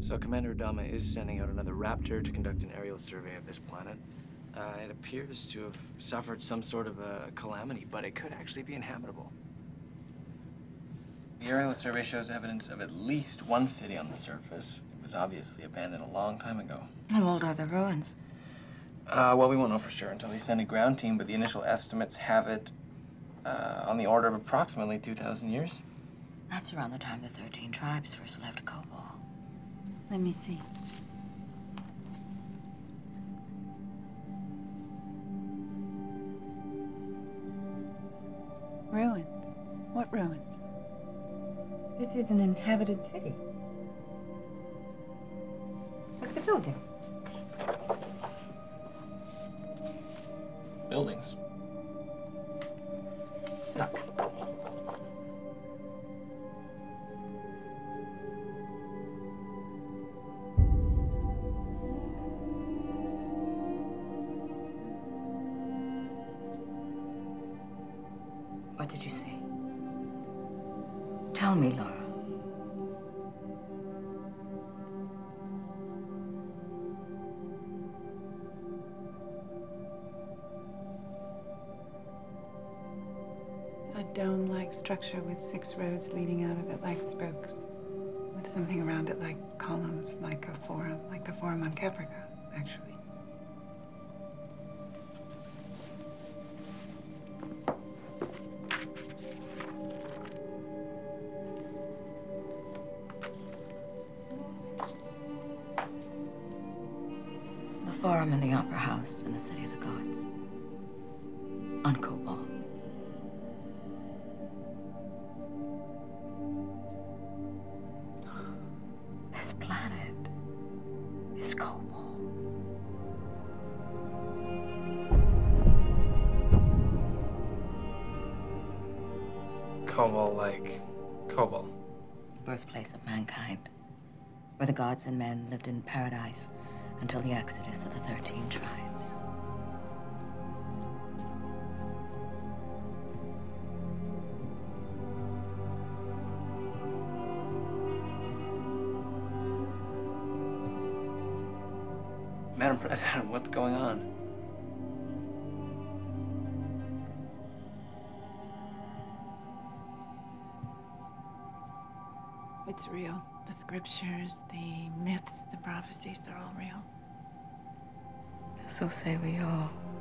So Commander Adama is sending out another Raptor to conduct an aerial survey of this planet. It appears to have suffered some sort of a calamity, but it could actually be inhabitable. The aerial survey shows evidence of at least one city on the surface. It was obviously abandoned a long time ago. How old are the ruins? Well, we won't know for sure until they send a ground team, but the initial estimates have it on the order of approximately 2,000 years. That's around the time the 13 tribes first left Kobol. Let me see. Ruins? What ruins? This is an inhabited city. Look at the buildings. Buildings? Look. What did you see? Tell me, Laura. A dome-like structure with six roads leading out of it like spokes. With something around it like columns, like a forum, like the forum on Caprica, actually. Forum in the Opera House in the City of the Gods, on Kobol. This planet is Kobol. Kobol, like Kobol. Birthplace of mankind, where the gods and men lived in paradise until the exodus of the 13 tribes. Madam President, what's going on? It's real. The scriptures, the myths, the prophecies, they're all real. So say we all.